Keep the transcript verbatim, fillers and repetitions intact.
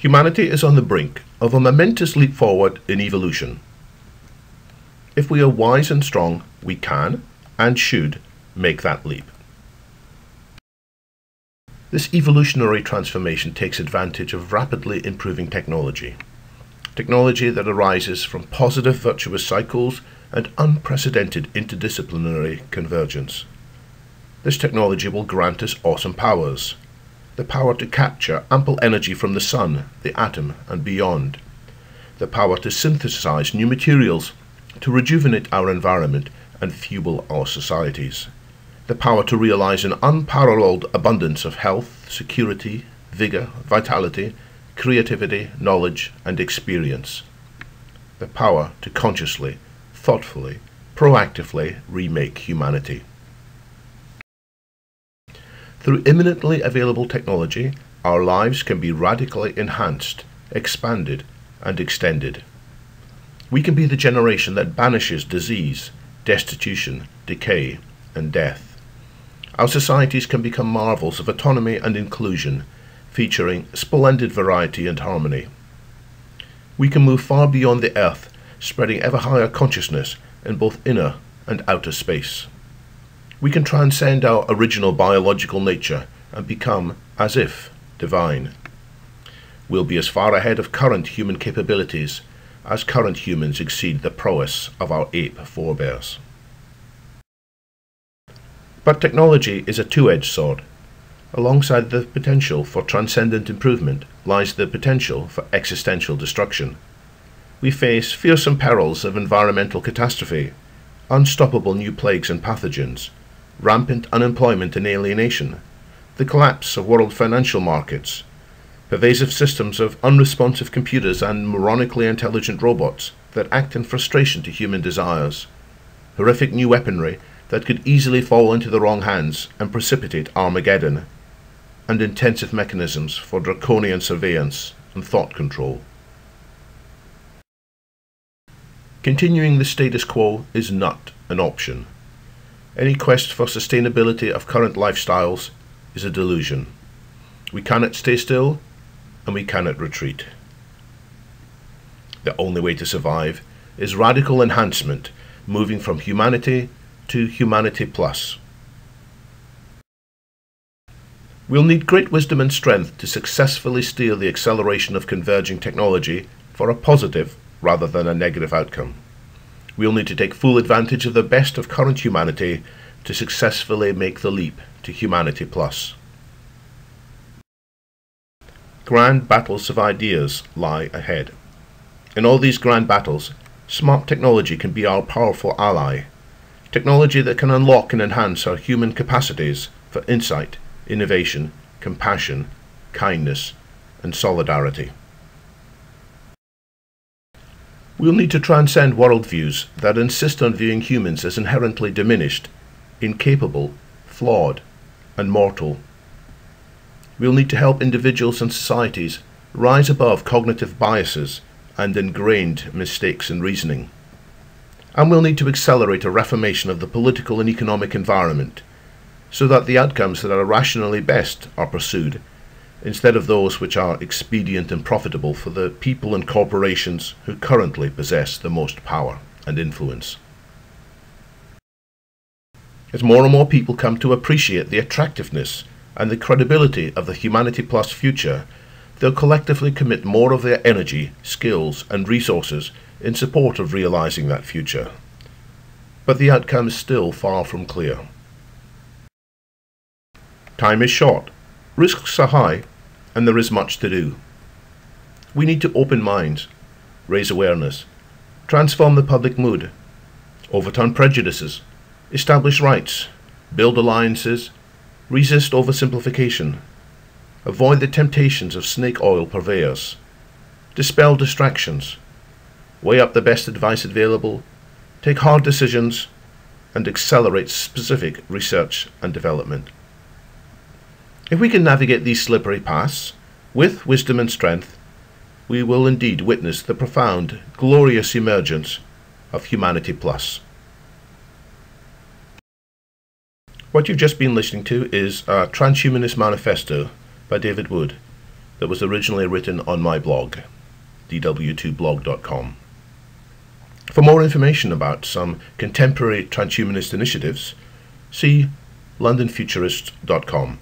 Humanity is on the brink of a momentous leap forward in evolution. If we are wise and strong, we can and should make that leap. This evolutionary transformation takes advantage of rapidly improving technology. Technology that arises from positive virtuous cycles and unprecedented interdisciplinary convergence. This technology will grant us awesome powers. The power to capture ample energy from the sun, the atom, and beyond. The power to synthesize new materials, to rejuvenate our environment and fuel our societies. The power to realize an unparalleled abundance of health, security, vigor, vitality, creativity, knowledge, and experience. The power to consciously, thoughtfully, proactively remake humanity. Through imminently available technology, our lives can be radically enhanced, expanded, and extended. We can be the generation that banishes disease, destitution, decay, and death. Our societies can become marvels of autonomy and inclusion, featuring splendid variety and harmony. We can move far beyond the earth, spreading ever higher consciousness in both inner and outer space. We can transcend our original biological nature and become, as if, divine. We'll be as far ahead of current human capabilities as current humans exceed the prowess of our ape forebears. But technology is a two-edged sword. Alongside the potential for transcendent improvement lies the potential for existential destruction. We face fearsome perils of environmental catastrophe, unstoppable new plagues and pathogens, rampant unemployment and alienation, the collapse of world financial markets, pervasive systems of unresponsive computers and moronically intelligent robots that act in frustration to human desires, horrific new weaponry that could easily fall into the wrong hands and precipitate Armageddon, and intensive mechanisms for draconian surveillance and thought control. Continuing the status quo is not an option. Any quest for sustainability of current lifestyles is a delusion. We cannot stay still, and we cannot retreat. The only way to survive is radical enhancement, moving from humanity to Humanity Plus. We'll need great wisdom and strength to successfully steer the acceleration of converging technology for a positive rather than a negative outcome. We'll need to take full advantage of the best of current humanity to successfully make the leap to Humanity Plus. Grand battles of ideas lie ahead. In all these grand battles, smart technology can be our powerful ally. Technology that can unlock and enhance our human capacities for insight, innovation, compassion, kindness, and solidarity. We'll need to transcend worldviews that insist on viewing humans as inherently diminished, incapable, flawed, and mortal. We'll need to help individuals and societies rise above cognitive biases and ingrained mistakes in reasoning. And we'll need to accelerate a reformation of the political and economic environment so that the outcomes that are rationally best are pursued, instead of those which are expedient and profitable for the people and corporations who currently possess the most power and influence. As more and more people come to appreciate the attractiveness and the credibility of the Humanity Plus future, they'll collectively commit more of their energy, skills, and resources in support of realizing that future. But the outcome is still far from clear. Time is short. Risks are high, and there is much to do. We need to open minds, raise awareness, transform the public mood, overturn prejudices, establish rights, build alliances, resist oversimplification, avoid the temptations of snake oil purveyors, dispel distractions, weigh up the best advice available, take hard decisions, and accelerate specific research and development. If we can navigate these slippery paths with wisdom and strength, we will indeed witness the profound, glorious emergence of Humanity Plus. What you've just been listening to is a Transhumanist Manifesto by David Wood, that was originally written on my blog, d w two blog dot com. For more information about some contemporary transhumanist initiatives, see london futurists dot com.